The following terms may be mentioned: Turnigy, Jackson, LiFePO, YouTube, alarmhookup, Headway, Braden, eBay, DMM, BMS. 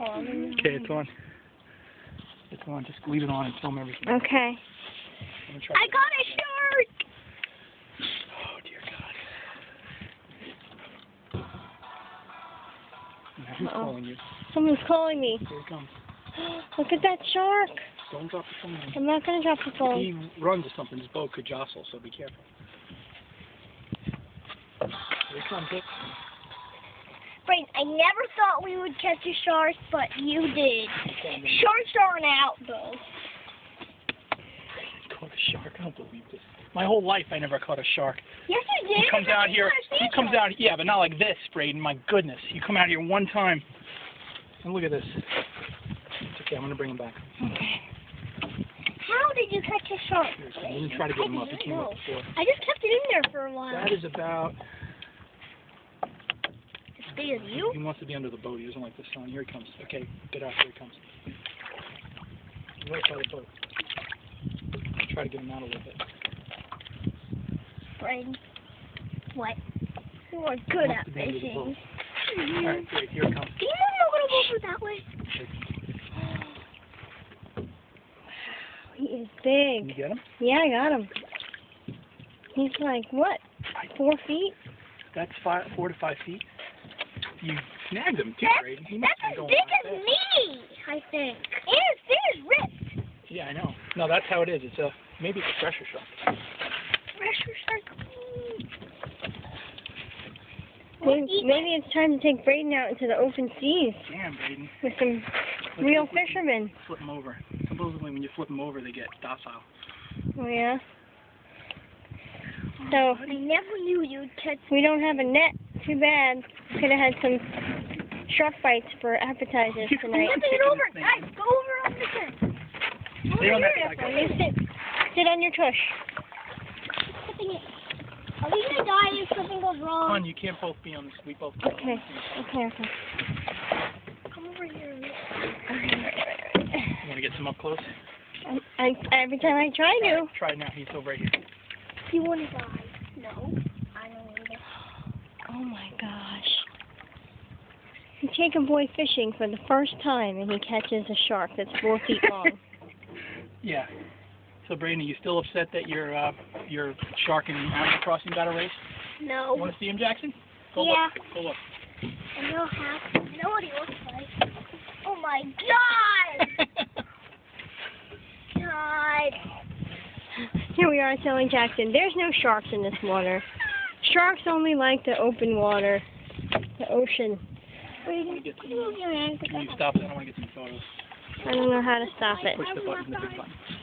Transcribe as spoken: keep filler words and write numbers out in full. Okay, it's on. It's on. Just leave it on and film everything. Okay. I got a shark! Oh, dear God. Now, who's uh-oh. calling you? Someone's calling me. Here it comes. Look at that shark. Don't drop the phone. I'm not going to drop the phone. If he runs to something, his boat could jostle, so be careful. Here it comes, Dick. Braden, I never thought we would catch a shark, but you did. Sharks aren't out, though. I caught a shark. I don't believe this. My whole life, I never caught a shark. Yes, you did. You come down here. You come down. Yeah, but not like this, Braden. My goodness, you come out here one time, and look at this. It's okay. I'm gonna bring him back. Okay. How did you catch a shark? I didn't try to get him up. He came up before. I just kept it in there for a while. That is about. You? He wants to be under the boat. He doesn't like the sun. Here he comes. Okay, get out. Here he comes. Right by the boat. I'll try to get him out a little bit. Braden, what? You are good at fishing. Mm-hmm. All right, great. Here he comes. Can you move a little over that way? Wow, he is big. Did you get him? Yeah, I got him. He's like what? Four feet? That's five, four to five feet. You snagged him too, Braden. He must that's as big as me, I think. And his fin is ripped. Yeah, I know. No, that's how it is. It's a maybe it's a pressure shark. Pressure shark. Maybe, maybe it's time to take Braden out into the open seas. Damn, Braden. With some Let's real flip, fishermen. Flip them over. Supposedly, when you flip them over, they get docile. Oh yeah. So I never knew you'd catch. We don't have a net. Too bad. Could have had some shark bites for appetizers tonight. Flip it over, guys. Go over on the tent. Stay on that side, guys. Sit. Sit on your tush. Flipping it. Are we gonna die if something goes wrong? Hon, you can't both be on this. We both. Okay. Okay. Okay. Come over here. You wanna get some up close? I, I, every time I try to. Right, try now. He's over right here. You wanna die? No. Oh my gosh. You take a boy fishing for the first time and he catches a shark that's four feet long. Yeah. So Braden, are you still upset that your uh, your shark and Animal Crossing got erased? No. You want to see him, Jackson? Go yeah. Look. Go look. I know how. I know what he looks like. Oh my God! God. Here we are telling Jackson, there's no sharks in this water. Sharks only like the open water, the ocean. Braden, can you stop it? I want to get some photos. I don't know how to stop it. Push the button, the big button.